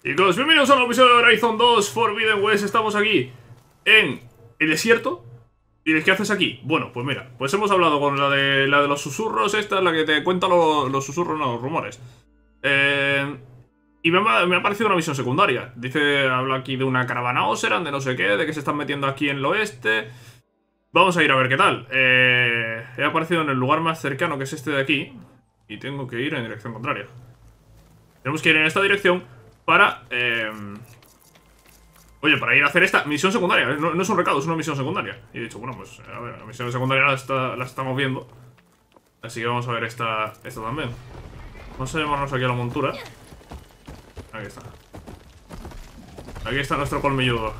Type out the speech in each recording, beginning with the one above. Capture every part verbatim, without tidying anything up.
Chicos, bienvenidos a un nuevo episodio de Horizon dos Forbidden West. Estamos aquí en el desierto. ¿Y de qué haces aquí? Bueno, pues mira, pues hemos hablado con la de, la de los susurros. Esta es la que te cuenta lo, los susurros, no, los rumores. eh, Y me ha, me ha parecido una misión secundaria. Dice, habla aquí de una caravana Oseram, de no sé qué, de que se están metiendo aquí en el oeste. Vamos a ir a ver qué tal. eh, He aparecido en el lugar más cercano, que es este de aquí. Y tengo que ir en dirección contraria. Tenemos que ir en esta dirección para, eh, oye, para ir a hacer esta misión secundaria. No, no es un recado, es una misión secundaria. Y he dicho, bueno, pues a ver, la misión secundaria la, está, la estamos viendo. Así que vamos a ver esta, esta también. Vamos a llevarnos aquí a la montura. Aquí está. Aquí está nuestro colmilludo.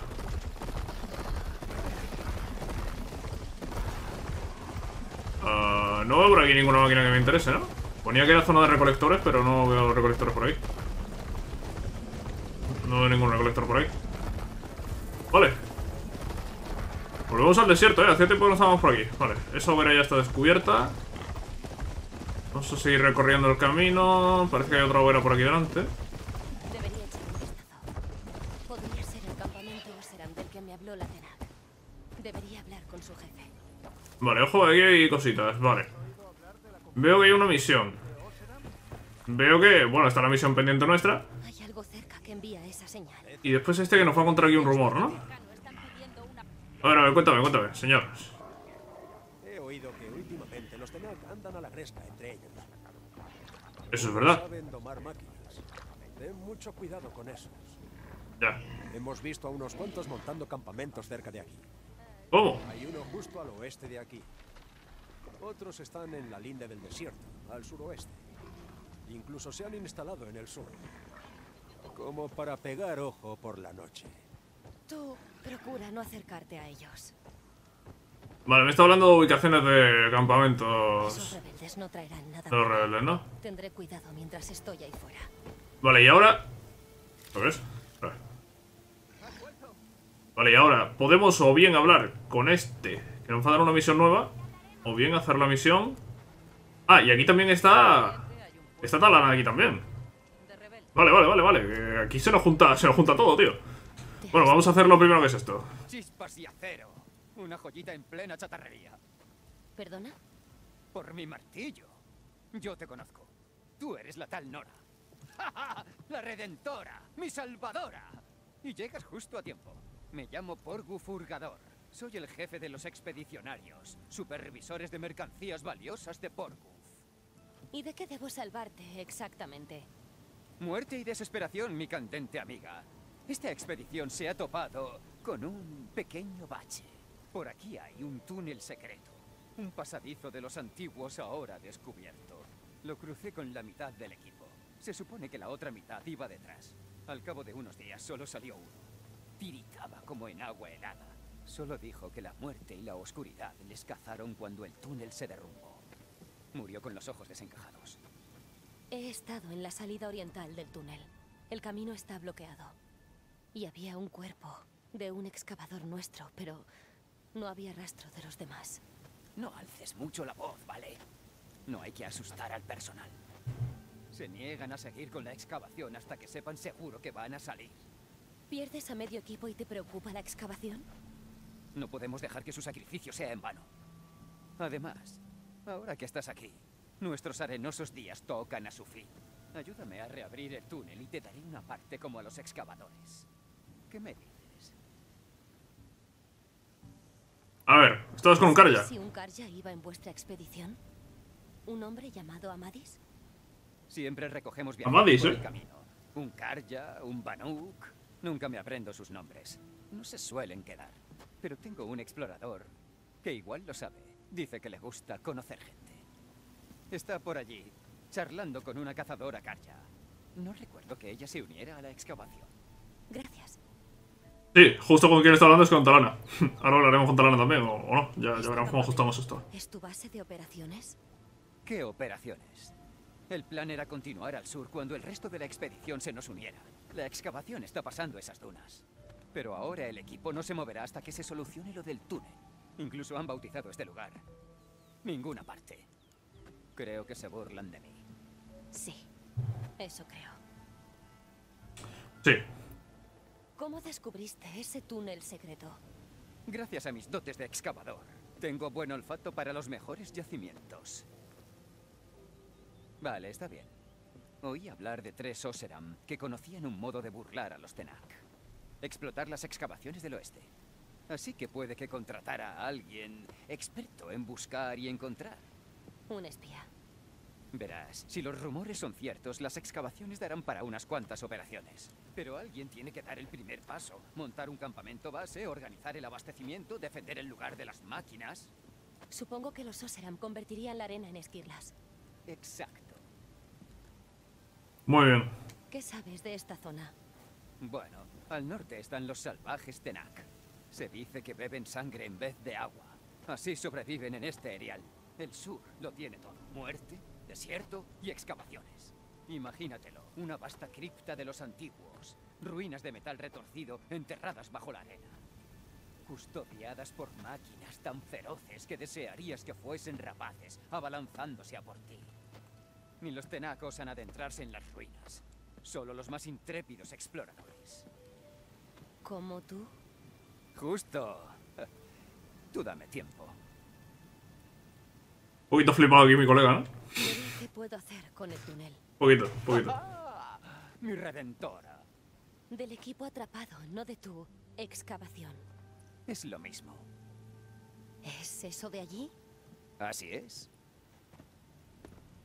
Uh, no veo por aquí ninguna máquina que me interese, ¿no? Ponía que era zona de recolectores, pero no veo recolectores por ahí. No veo ningún recolector por ahí. Vale. Volvemos al desierto, eh. Hace tiempo que no estábamos por aquí. Vale, esa hoguera ya está descubierta. Vamos a seguir recorriendo el camino. Parece que hay otra hoguera por aquí delante. Debería echar un vistazo. Podría ser el campamento Oseram del que me habló la Tenak. Debería hablar con su jefe. Vale, ojo, aquí hay cositas. Vale. Veo que hay una misión. Veo que, bueno, está la misión pendiente nuestra. Hay algo cerca que envía esa señal. Y después este que nos va a encontrar aquí un rumor, ¿no? A ver, a ver, cuéntame, cuéntame, señores. He oído que últimamente los Tenak andan a la gresca entre ellos. Eso es verdad. Saben domar máquinas. Ten mucho cuidado con esos. Ya. Hemos visto a unos cuantos montando campamentos cerca de aquí. ¿Cómo? Hay uno justo al oeste de aquí. Otros están en la linde del desierto, al suroeste. Incluso se han instalado en el sur, como para pegar ojo por la noche. Tú procura no acercarte a ellos. Vale, me está hablando de ubicaciones de campamentos. Esos rebeldes no traerán nada. Los rebeldes, ¿no? Tendré cuidado mientras estoy ahí fuera. Vale, y ahora... ¿Lo ves? Vale. Vale, y ahora podemos o bien hablar con este, que nos va a dar una misión nueva, o bien hacer la misión... Ah, y aquí también está... Está Talana aquí también. Vale, vale, vale, vale. Aquí se nos junta, se nos junta todo, tío. Bueno, vamos a hacer lo primero que es esto. Chispas y acero. Una joyita en plena chatarrería. ¿Perdona? Por mi martillo. Yo te conozco. Tú eres la tal Nora. La redentora, mi salvadora. Y llegas justo a tiempo. Me llamo Porgu Furgador. Soy el jefe de los expedicionarios, supervisores de mercancías valiosas de Porgu. ¿Y de qué debo salvarte exactamente? Muerte y desesperación, mi candente amiga. Esta expedición se ha topado con un pequeño bache. Por aquí hay un túnel secreto. Un pasadizo de los antiguos ahora descubierto. Lo crucé con la mitad del equipo. Se supone que la otra mitad iba detrás. Al cabo de unos días solo salió uno. Tiritaba como en agua helada. Solo dijo que la muerte y la oscuridad les cazaron cuando el túnel se derrumbó. Murió con los ojos desencajados. He estado en la salida oriental del túnel. El camino está bloqueado. Y había un cuerpo de un excavador nuestro, pero no había rastro de los demás. No alces mucho la voz, ¿vale? No hay que asustar al personal. Se niegan a seguir con la excavación hasta que sepan seguro que van a salir. ¿Pierdes a medio equipo y te preocupa la excavación? No podemos dejar que su sacrificio sea en vano. Además... Ahora que estás aquí, nuestros arenosos días tocan a su fin. Ayúdame a reabrir el túnel y te daré una parte como a los excavadores. ¿Qué me dices? A ver, ¿estabas con un Karja? ¿Si un Karja iba en vuestra expedición? ¿Un hombre llamado Amadis? Siempre recogemos viajeros por el camino. Un Karja, un Banuk... Nunca me aprendo sus nombres. No se suelen quedar. Pero tengo un explorador que igual lo sabe. Dice que le gusta conocer gente. Está por allí, charlando con una cazadora Karja. No recuerdo que ella se uniera a la excavación. Gracias. Sí, justo con quien está hablando es con Talana. Ahora hablaremos con Talana también, o, o no. Ya, ya veremos cómo ajustamos esto. ¿Es tu base de operaciones? ¿Qué operaciones? El plan era continuar al sur cuando el resto de la expedición se nos uniera. La excavación está pasando esas dunas. Pero ahora el equipo no se moverá hasta que se solucione lo del túnel. Incluso han bautizado este lugar. Ninguna parte. Creo que se burlan de mí. Sí, eso creo. Sí. ¿Cómo descubriste ese túnel secreto? Gracias a mis dotes de excavador. Tengo buen olfato para los mejores yacimientos. Vale, está bien. Oí hablar de tres Oseram que conocían un modo de burlar a los Tenak. Explotar las excavaciones del oeste. Así que puede que contratara a alguien experto en buscar y encontrar. Un espía. Verás, si los rumores son ciertos, las excavaciones darán para unas cuantas operaciones. Pero alguien tiene que dar el primer paso. Montar un campamento base, organizar el abastecimiento, defender el lugar de las máquinas. Supongo que los Oseram convertirían la arena en esquirlas. Exacto. Muy bien. ¿Qué sabes de esta zona? Bueno, al norte están los salvajes Tenak. Se dice que beben sangre en vez de agua. Así sobreviven en este erial. El sur lo tiene todo. Muerte, desierto y excavaciones. Imagínatelo, una vasta cripta de los antiguos. Ruinas de metal retorcido enterradas bajo la arena. Custodiadas por máquinas tan feroces que desearías que fuesen rapaces, abalanzándose a por ti. Ni los Tenak osan adentrarse en las ruinas. Solo los más intrépidos exploradores. ¿Como tú? Justo. Tú dame tiempo. Un poquito flipado aquí mi colega, ¿no? ¿Qué puedo hacer con el túnel? Poquito, poquito. ¡Ah! Mi redentora. Del equipo atrapado, no de tu excavación. Es lo mismo. ¿Es eso de allí? Así es.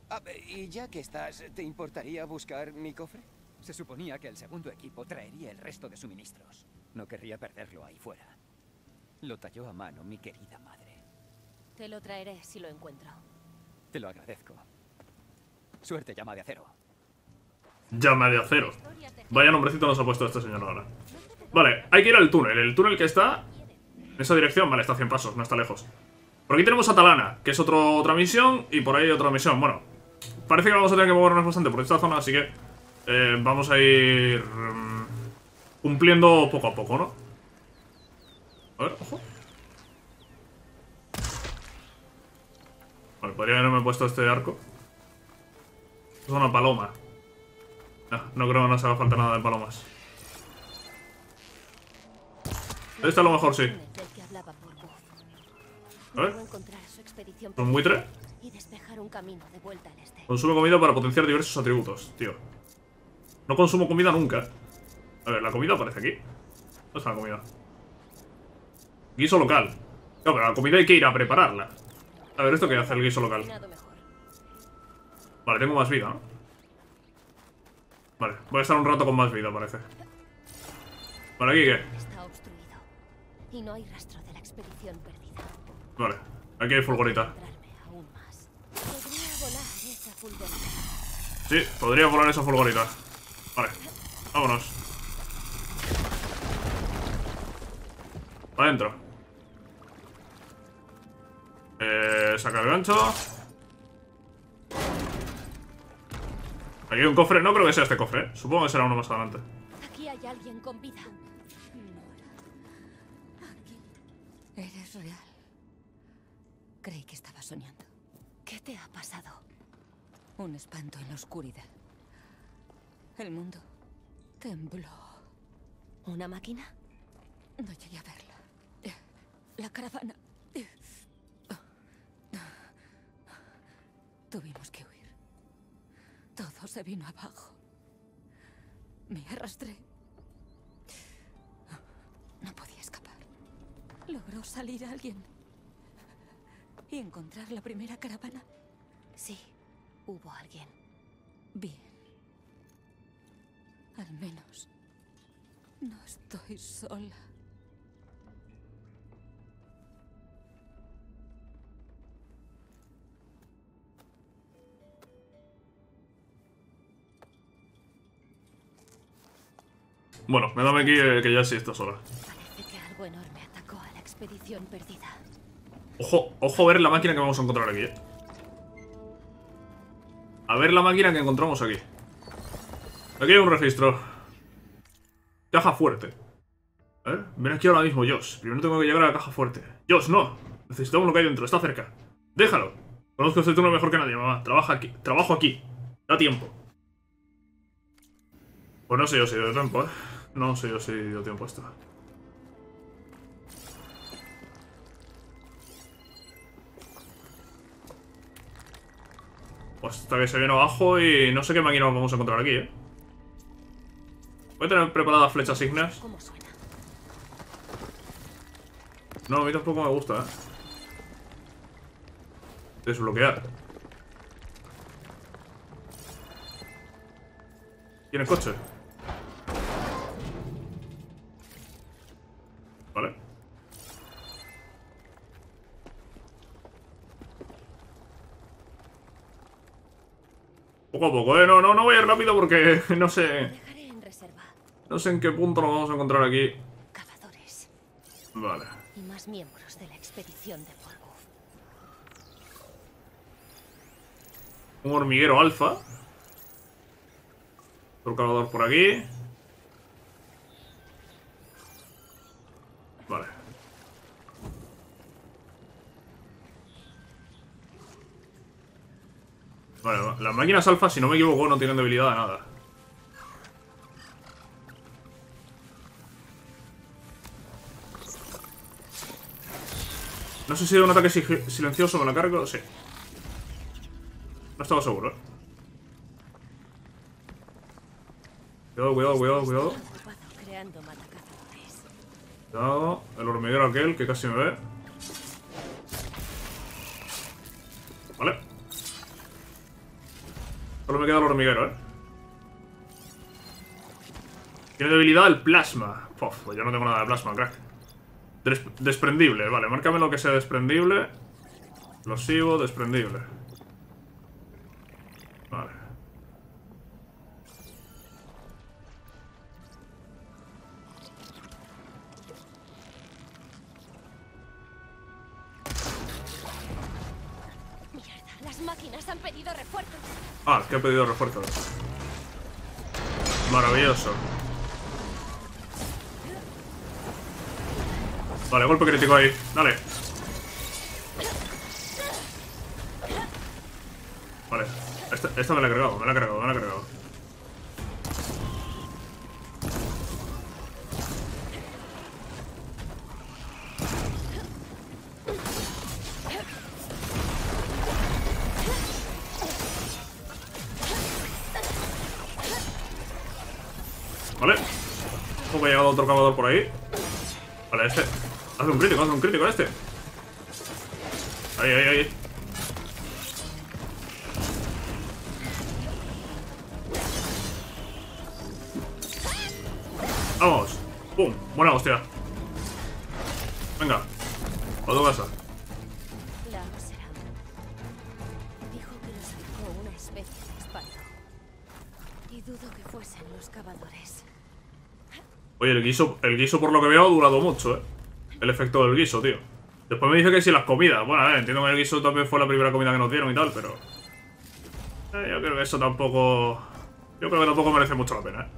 Ah, y ya que estás, ¿te importaría buscar mi cofre? Se suponía que el segundo equipo traería el resto de suministros. No querría perderlo ahí fuera. Lo talló a mano mi querida madre. Te lo traeré si lo encuentro. Te lo agradezco. Suerte, llama de acero. Llama de acero. Vaya nombrecito nos ha puesto este señor ahora. Vale, hay que ir al túnel. El túnel que está en esa dirección. Vale, está a cien pasos, no está lejos. Por aquí tenemos a Talana, que es otro, otra misión. Y por ahí otra misión. Bueno, parece que vamos a tener que movernos bastante por esta zona. Así que eh, vamos a ir um, cumpliendo poco a poco, ¿no? A ver, ojo. Vale, podría haberme puesto este arco. Es una paloma. No, no creo que nos haga falta nada de palomas. Esta a lo mejor sí. A ver. Un buitre. Consume comida para potenciar diversos atributos, tío. No consumo comida nunca. A ver, la comida aparece aquí. ¿Dónde está la comida? Guiso local. Claro, pero la comida hay que ir a prepararla. A ver, ¿esto qué hace el guiso local? Vale, tengo más vida, ¿no? Vale, voy a estar un rato con más vida, parece. Vale, ¿aquí qué? Está obstruido y no hay rastro de la expedición perdida. Vale, aquí hay fulgorita. Sí, podría volar esa fulgorita. Vale, vámonos. Para adentro. Eh, saca el gancho. Aquí hay un cofre, no creo que sea este cofre, ¿eh? Supongo que será uno más adelante. Aquí hay alguien con vida. Nora. Aquí. Eres real. Creí que estaba soñando. ¿Qué te ha pasado? Un espanto en la oscuridad. El mundo tembló. ¿Una máquina? No llegué a verla. La caravana. Tuvimos que huir. Todo se vino abajo. Me arrastré. No podía escapar. Logró salir alguien. Y encontrar la primera caravana. Sí, hubo alguien. Bien. Al menos no estoy sola. Bueno, me dame aquí eh, que ya sí está sola. Parece que algo enorme atacó a la expedición perdida. Ojo, ojo a ver la máquina que vamos a encontrar aquí, eh. A ver la máquina que encontramos aquí. Aquí hay un registro. Caja fuerte. A ver, ven aquí ahora mismo, Josh. Primero tengo que llegar a la caja fuerte. Josh, no. Necesitamos lo que hay dentro, está cerca. Déjalo. Conozco este turno mejor que nadie, mamá. Trabaja aquí. Trabajo aquí. Da tiempo. Pues no sé yo si dio tiempo, ¿eh? No sé yo si dio tiempo esto. Pues hasta que se viene abajo y no sé qué máquina vamos a encontrar aquí, ¿eh? Voy a tener preparadas flechas igneas. No, a mí tampoco me gusta, ¿eh? Desbloquear. ¿Tienes coche? Vale. Poco a poco, eh. No, no, no voy a ir rápido porque no sé. No sé en qué punto nos vamos a encontrar aquí. Cazadores. Vale. Y más miembros de la expedición de Porgu. Un hormiguero alfa. Otro cazador por aquí. Vale. Vale, las máquinas alfa, si no me equivoco, no tienen debilidad a nada. No sé si era un ataque silencioso con la carga o sí. No estaba seguro, ¿eh? Cuidado, cuidado, cuidado, cuidado. Cuidado, el hormiguero aquel que casi me ve. Vale. Solo me queda el hormiguero, ¿eh? Tiene debilidad el plasma. Puf, pues yo no tengo nada de plasma, crack. Desprendible, vale, márcame lo que sea desprendible. Explosivo, desprendible. Vale. Mierda, las máquinas han pedido refuerzos. Ah, que ha pedido refuerzos. Maravilloso. Vale, golpe crítico ahí. Dale. Vale. Esta, esta me la he cargado, me la he cargado, me la he cargado. Vale. Ojo, ha llegado otro cavador por ahí. Vale, este. Haz un crítico, haz un crítico a este. Ahí, ahí, ahí. Vamos. Pum, buena hostia. Venga, a tu casa. La Oseram dijo que nos sacó una especie de espanto. Y dudo que fuesen los cavadores. Oye, el guiso, el guiso por lo que veo ha durado mucho, eh. El efecto del guiso, tío. Después me dice que si las comidas. Bueno, a ver, entiendo que el guiso también fue la primera comida que nos dieron y tal, pero... Eh, yo creo que eso tampoco... Yo creo que tampoco merece mucho la pena, ¿eh?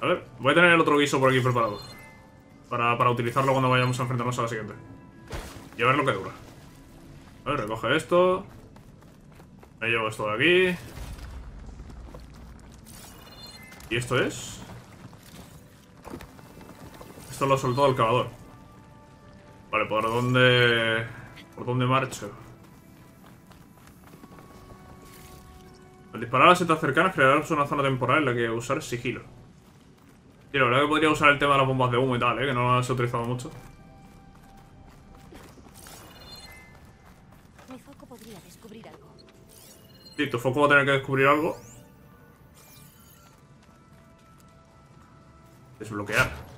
A ver, voy a tener el otro guiso por aquí preparado. Para, para utilizarlo cuando vayamos a enfrentarnos a la siguiente. Y a ver lo que dura. A ver, recoge esto. Me llevo esto de aquí. ¿Y esto es? Esto lo ha soltado el cavador. Vale, ¿por dónde... ¿Por dónde marcho? Al disparar a las setas cercanas crearás una zona temporal en la que usar sigilo. Y la verdad que podría usar el tema de las bombas de humo y tal, ¿eh? Que no las he utilizado mucho. Mi foco podría descubrir algo. Sí, tu foco va a tener que descubrir algo. Desbloquear.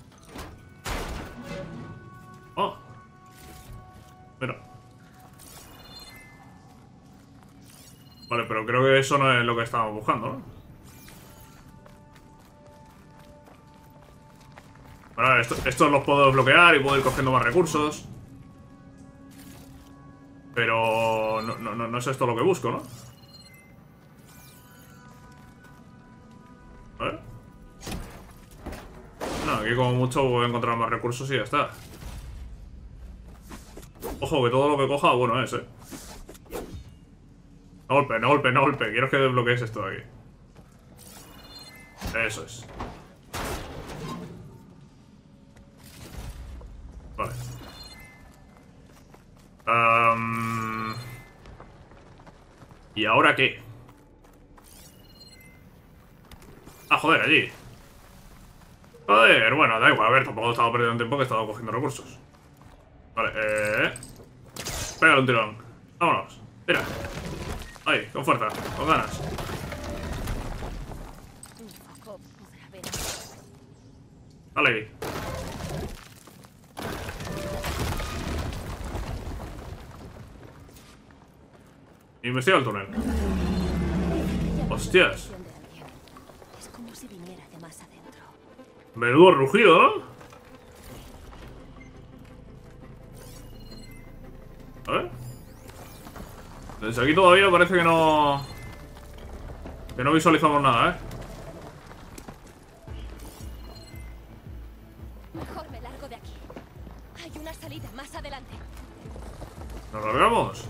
Mira. Vale, pero creo que eso no es lo que estábamos buscando, ¿no? Bueno, esto, estos los puedo desbloquear y puedo ir cogiendo más recursos. Pero no, no, no es esto lo que busco, ¿no? ¿Vale? No, aquí como mucho voy a encontrar más recursos y ya está. Ojo, que todo lo que coja, bueno es, eh. No golpe, no golpe, no golpe. Quiero que desbloquees esto de aquí. Eso es. Vale. Um... ¿Y ahora qué? Ah, joder, allí. Joder, bueno, da igual. A ver, tampoco he estado perdiendo tiempo, que he estado cogiendo recursos. Vale, eh... pégale un tirón. Vámonos. Tira. Ahí, con fuerza, con ganas. Dale. Investiga el túnel. Hostias. Es como si viniera de más adentro. Menudo rugido. A ver. Desde aquí todavía parece que no... Que no visualizamos nada, ¿eh? ¿Nos largamos?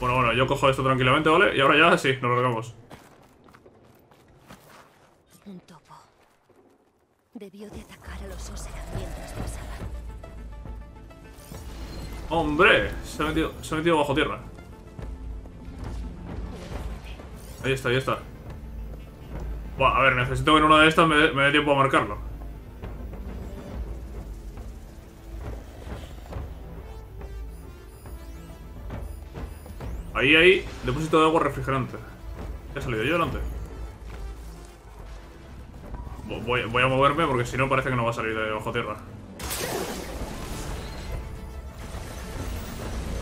Bueno, bueno, yo cojo esto tranquilamente, ¿vale? Y ahora ya sí, nos largamos. Un topo. Debió de atacar a los Oseram mientras pasaba. ¡Hombre! Se ha metido, se ha metido bajo tierra. Ahí está, ahí está. Bueno, a ver, necesito que en una de estas me, me dé tiempo a marcarlo. Ahí, ahí, depósito de agua refrigerante. ¿He salido yo delante? Voy, voy a moverme porque si no parece que no va a salir de bajo tierra.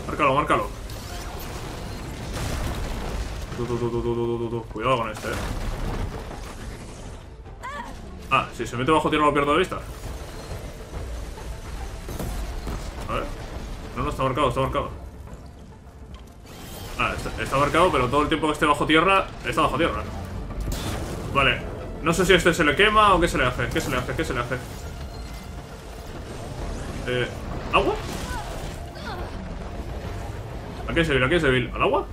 Márcalo, márcalo. Tú, tú, tú, tú, tú, tú, tú. Cuidado con este, eh. Ah, si se mete bajo tierra lo pierdo de vista. A ver. No, no, está marcado, está marcado. Ah, está, está marcado, pero todo el tiempo que esté bajo tierra, está bajo tierra. Vale, no sé si a este se le quema o qué se le hace, qué se le hace, qué se le hace. Eh, ¿agua? ¿A qué se vil? ¿A qué se vil? ¿Al agua?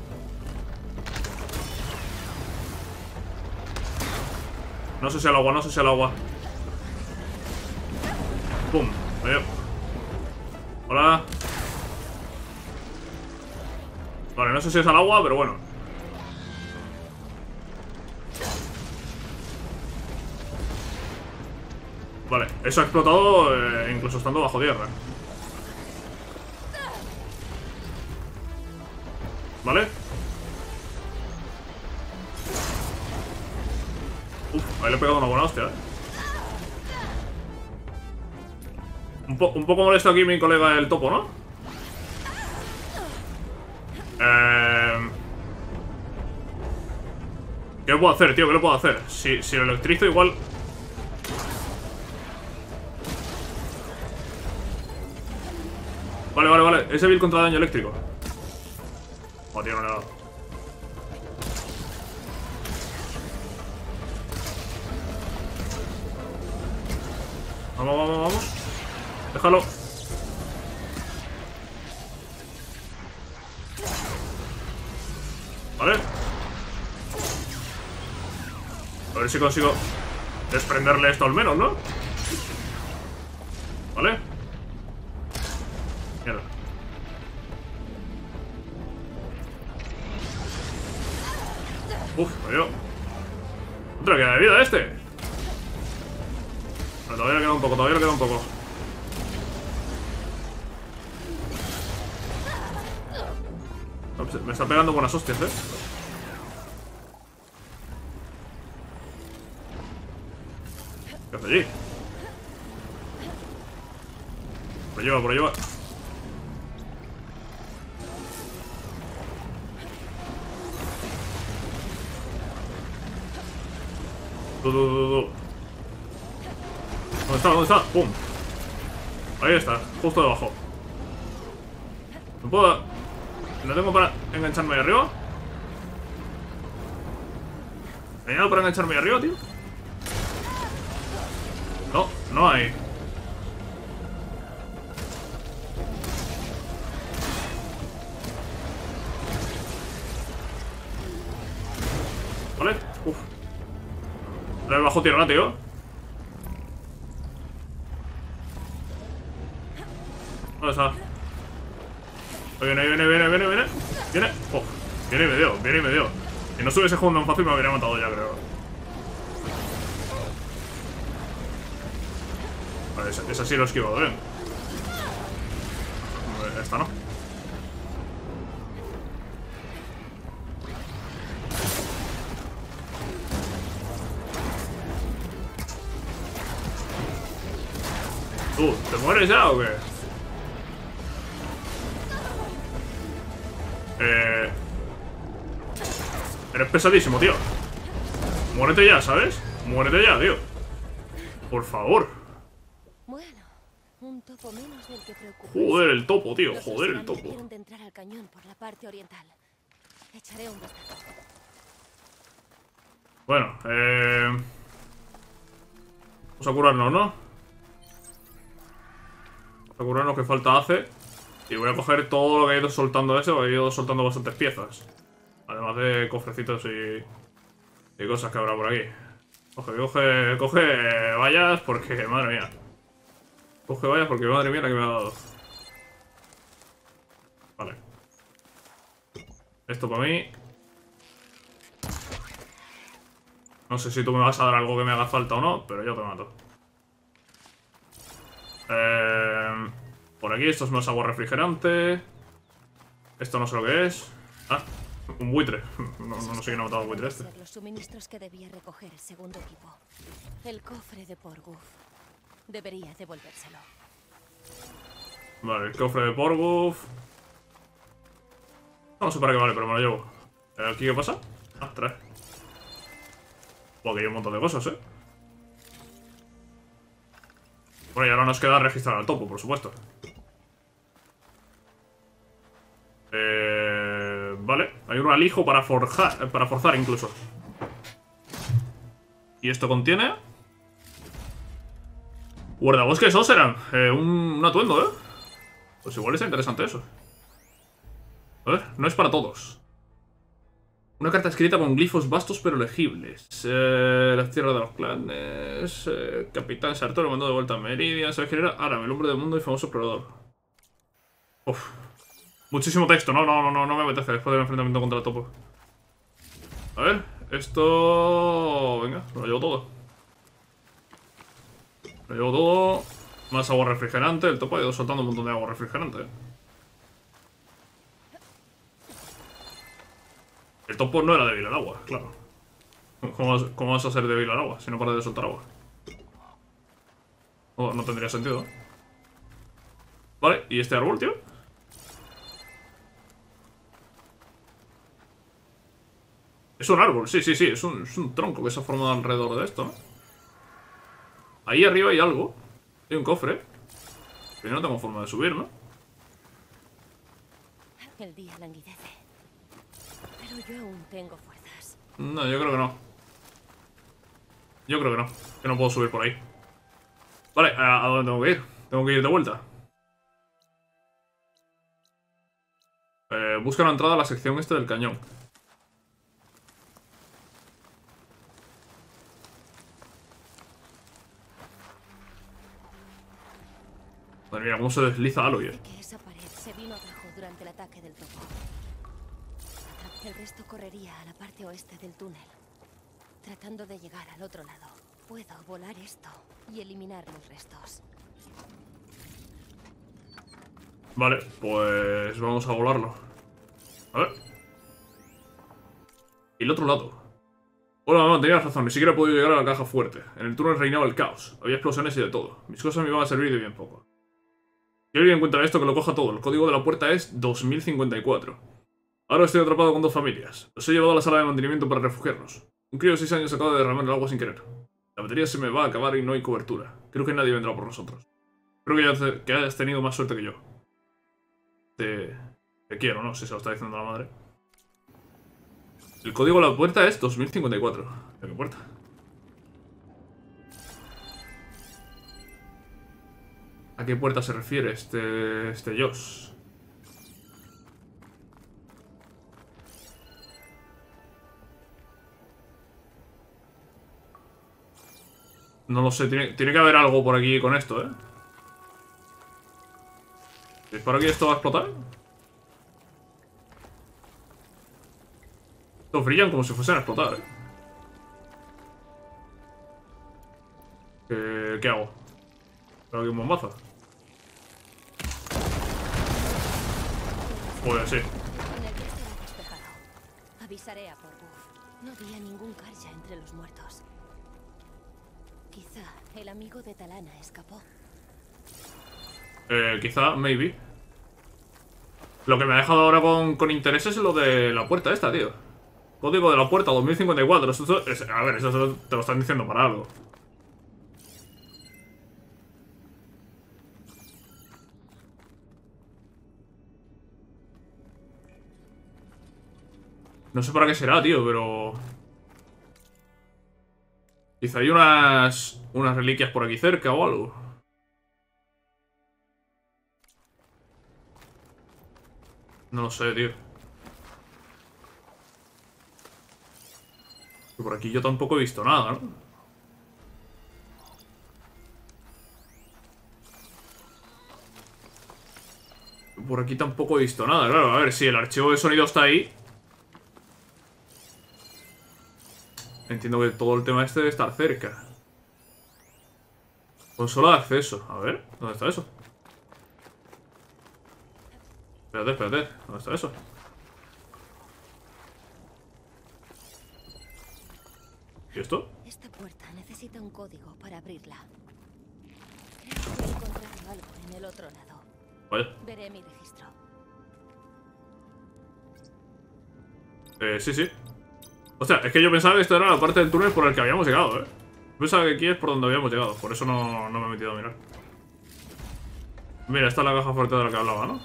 No sé si al agua, no sé si al agua. Pum, adiós. Hola. Vale, no sé si es al agua, pero bueno. Vale, eso ha explotado eh, incluso estando bajo tierra. Vale. Uf, ahí le he pegado una buena hostia, eh. Un, po un poco molesto aquí mi colega el topo, ¿no? Eh... ¿Qué puedo hacer, tío? ¿Qué le puedo hacer? Si, si lo electrizo igual... Vale, vale, vale. Ese vil contra daño eléctrico. Oh, tío, no le he dado. Vamos, vamos, vamos. Déjalo. Vale. A ver si consigo desprenderle esto al menos, ¿no? Vale. Mierda. Uf, adiós. Otra queda de vida este. Pero todavía le queda un poco, todavía le queda un poco. Me está pegando buenas hostias, eh. ¿Qué hace allí? Por ahí va, por ahí va. Du, du, du, du. ¿Dónde está? ¿Dónde está? ¡Pum! Ahí está, justo debajo. No puedo... No tengo para engancharme ahí arriba. ¿Hay algo para engancharme ahí arriba, tío? No, no hay. abajo, Tirona, tío. ¿Dónde está? Viene, viene, viene, viene, viene. Viene. Oh, viene y me dio, viene y me dio. Si no estuviese jugando tan fácil me habría matado ya, creo. Vale, esa, esa sí lo he esquivado, ¿eh? Esta no. ¿Tú te mueres ya o qué? Eh... Eres pesadísimo, tío. Muérete ya, ¿sabes? Muérete ya, tío. Por favor. Bueno, un topo menos del que preocupa. Joder, el topo, tío. Joder, el topo. Debieron de entrar al cañón por la parte oriental. Echaré un vistazo. Bueno, eh... vamos a curarnos, ¿no? Asegurarnos que falta hace. Y voy a coger todo lo que he ido soltando ese, porque he ido soltando bastantes piezas. Además de cofrecitos y, y cosas que habrá por aquí. Coge, coge, coge vallas porque, madre mía. Coge vallas porque, madre mía, la que me ha dado. Vale. Esto para mí. No sé si tú me vas a dar algo que me haga falta o no, pero yo te mato. Eh, por aquí, esto es más agua refrigerante. Esto no sé lo que es. Ah, un buitre. No, no, no sé quién ha matado al buitre este. Los suministros que debía recoger el segundo equipo. El cofre de Porgu. Debería devolvérselo. Vale, el cofre de Porgu. No sé para qué vale, pero me lo llevo. ¿Aquí qué pasa? Ah, trae. Porque hay un montón de cosas, eh. Bueno, y ahora nos queda registrar al topo, por supuesto. Eh, vale, hay un alijo para forjar, para forzar incluso. Y esto contiene... guardabosques Oseram. Eh, un, un atuendo, ¿eh? Pues igual está interesante eso. A ver, no es para todos. Una carta escrita con glifos vastos pero legibles. Eh, las tierras de los clanes. Eh, Capitán Sartor mandó de vuelta a Meridian. ¿Sabes quién era? Aram, el hombre del mundo y famoso explorador. Uf. Muchísimo texto. No, no, no, no, no me apetece después del enfrentamiento contra el topo. A ver, esto... venga, me lo llevo todo. Me lo llevo todo. Más agua refrigerante. El topo ha ido soltando un montón de agua refrigerante. El topo no era débil al agua, claro. ¿Cómo, ¿Cómo vas a ser débil al agua si no paras de soltar agua? No, no tendría sentido. Vale, ¿y este árbol, tío? Es un árbol, sí, sí, sí. Es un, es un tronco que se ha formado alrededor de esto, ¿no? Ahí arriba hay algo. Hay un cofre. Que yo no tengo forma de subir, ¿no? El día languidece. Yo aún tengo fuerzas. No, yo creo que no. Yo creo que no. Que no puedo subir por ahí. Vale, ¿a, a dónde tengo que ir? Tengo que ir de vuelta. Eh, busca la entrada a la sección este del cañón. Madre mía, cómo se desliza Aloy. Que esa pared se vino abajo durante el ataque del topo. El resto correría a la parte oeste del túnel, tratando de llegar al otro lado. Puedo volar esto y eliminar los restos. Vale, pues vamos a volarlo. A ver. Y el otro lado. Hola, mamá, tenías razón. Ni siquiera he podido llegar a la caja fuerte. En el túnel reinaba el caos. Había explosiones y de todo. Mis cosas me iban a servir de bien poco. Si alguien encuentra esto, que lo coja todo. El código de la puerta es dos mil cincuenta y cuatro. Ahora estoy atrapado con dos familias. Los he llevado a la sala de mantenimiento para refugiarnos. Un crío de seis años acaba de derramar el agua sin querer. La batería se me va a acabar y no hay cobertura. Creo que nadie vendrá por nosotros. Espero que, ya, que hayas tenido más suerte que yo. Te, te quiero, ¿no? Si se lo está diciendo la madre. El código de la puerta es dos mil cincuenta y cuatro. ¿De qué puerta? ¿A qué puerta se refiere este, este Josh? No lo sé, tiene, tiene que haber algo por aquí con esto, ¿eh? ¿Es por aquí esto va a explotar? Estos brillan como si fuesen a explotar, ¿eh? ¿Qué, qué hago? Creo que un bombazo. Pues sí. Avisaré a Porgu. No vi a ningún Karja entre los muertos. Quizá el amigo de Talana escapó. Eh, quizá, maybe. Lo que me ha dejado ahora con, con interés es lo de la puerta esta, tío. Código de la puerta dos mil cincuenta y cuatro. Eso, eso, a ver, eso te lo están diciendo para algo. No sé para qué será, tío, pero... Quizá hay unas... unas reliquias por aquí cerca o algo. No lo sé, tío. Por aquí yo tampoco he visto nada, ¿no? Por aquí tampoco he visto nada, claro. A ver, si el archivo de sonido está ahí... Entiendo que todo el tema este debe estar cerca. Consola de acceso. A ver, ¿dónde está eso? Espérate, espérate. ¿Dónde está eso? ¿Y esto? Esta puerta necesita un código para abrirla. Creo que he encontrado algo en el otro lado. Vaya. Veré mi registro. Eh, sí, sí. O sea, es que yo pensaba que esto era la parte del túnel por el que habíamos llegado, ¿eh? Pensaba que aquí es por donde habíamos llegado. Por eso no, no me he metido a mirar. Mira, esta es la caja fuerte de la que hablaba, ¿no?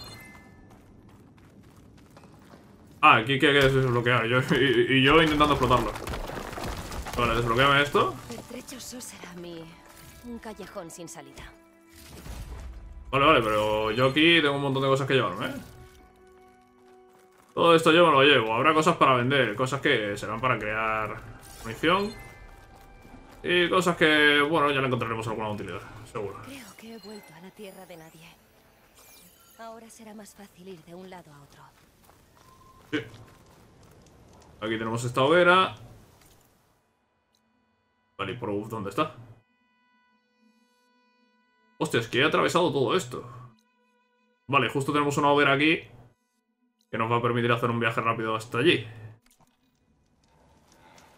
Ah, aquí hay que desbloquear yo, y, y yo intentando explotarlo. Vale, desbloqueame esto. Un callejón sin salida. Vale, vale, pero yo aquí tengo un montón de cosas que llevarme, ¿eh? Todo esto yo me lo llevo. Habrá cosas para vender, cosas que serán para crear munición. Y cosas que, bueno, ya le encontraremos alguna utilidad, seguro. Creo que he vuelto a la tierra de nadie. Ahora será más fácil ir de un lado a otro. Sí. Aquí tenemos esta hoguera. Vale, ¿y por uf, dónde está? Hostia, es que he atravesado todo esto. Vale, justo tenemos una hoguera aquí. Que nos va a permitir hacer un viaje rápido hasta allí.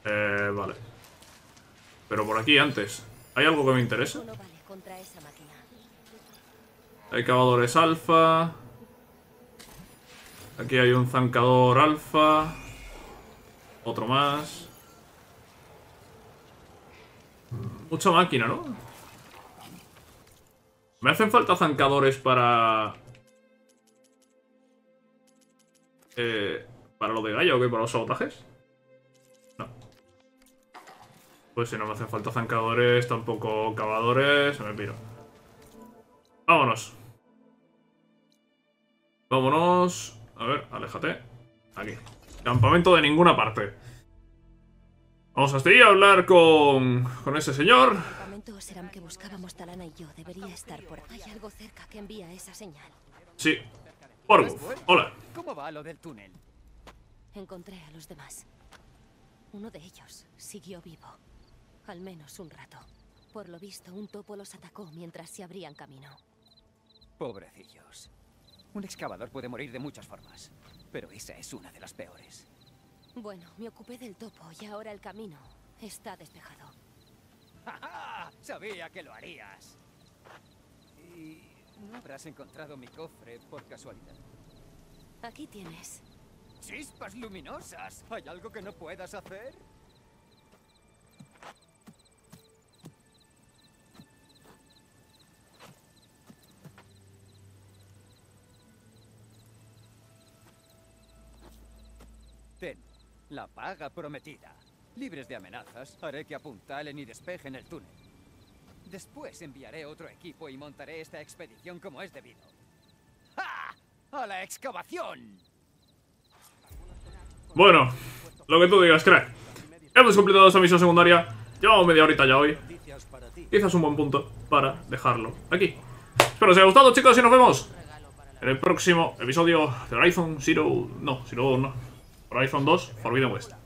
Eh, vale. Pero por aquí antes. ¿Hay algo que me interesa? Hay cavadores alfa. Aquí hay un zancador alfa. Otro más. Mucha máquina, ¿no? Me hacen falta zancadores para... Eh, ¿Para lo de gallo o qué? ¿Para los sabotajes? No. Pues si no me hacen falta zancadores, tampoco cavadores, me piro. Vámonos. Vámonos. A ver, aléjate. Aquí. Campamento de ninguna parte. Vamos hasta ahí a hablar con... con ese señor. El campamento Oseram que buscábamos Talana y yo debería estar por ahí. Hay algo cerca que envía esa señal. Sí. Porgu, hola. ¿Cómo va lo del túnel? Encontré a los demás. Uno de ellos siguió vivo. Al menos un rato. Por lo visto, un topo los atacó mientras se abrían camino. Pobrecillos. Un excavador puede morir de muchas formas, pero esa es una de las peores. Bueno, me ocupé del topo y ahora el camino está despejado. ¡Ja, ja! Sabía que lo harías. Y... ¿no habrás encontrado mi cofre por casualidad? Aquí tienes. ¡Chispas luminosas! ¿Hay algo que no puedas hacer? Ten, la paga prometida. Libres de amenazas, haré que apuntalen y despejen el túnel. Después enviaré otro equipo y montaré esta expedición como es debido. ¡Ja! ¡A la excavación! Bueno, lo que tú digas, crack. Hemos completado esta misión secundaria. Llevamos media horita ya hoy. quizás un buen punto para dejarlo aquí. Espero os haya gustado, chicos, y nos vemos en el próximo episodio de Horizon Zero... No, Zero no. Horizon dos Forbidden West.